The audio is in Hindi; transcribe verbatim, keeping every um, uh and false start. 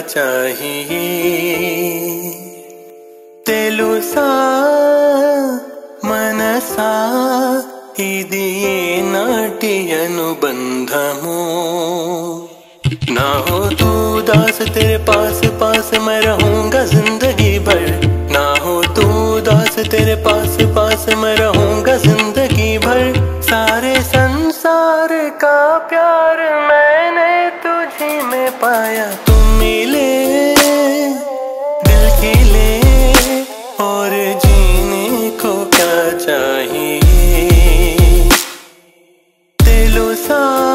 चाहिए। तेलुसा मनसा इदि नाट्य अनुबंधमो ना हो तू दास तेरे पास पास मैं रहूंगा जिंदगी भर, ना हो तू दास तेरे पास पास मैं रहूंगा जिंदगी भर। सारे संसार का प्यार मैंने तुझी में पाया, तुम मिले दिल खिले और जीने को क्या चाहिए। दिलों सा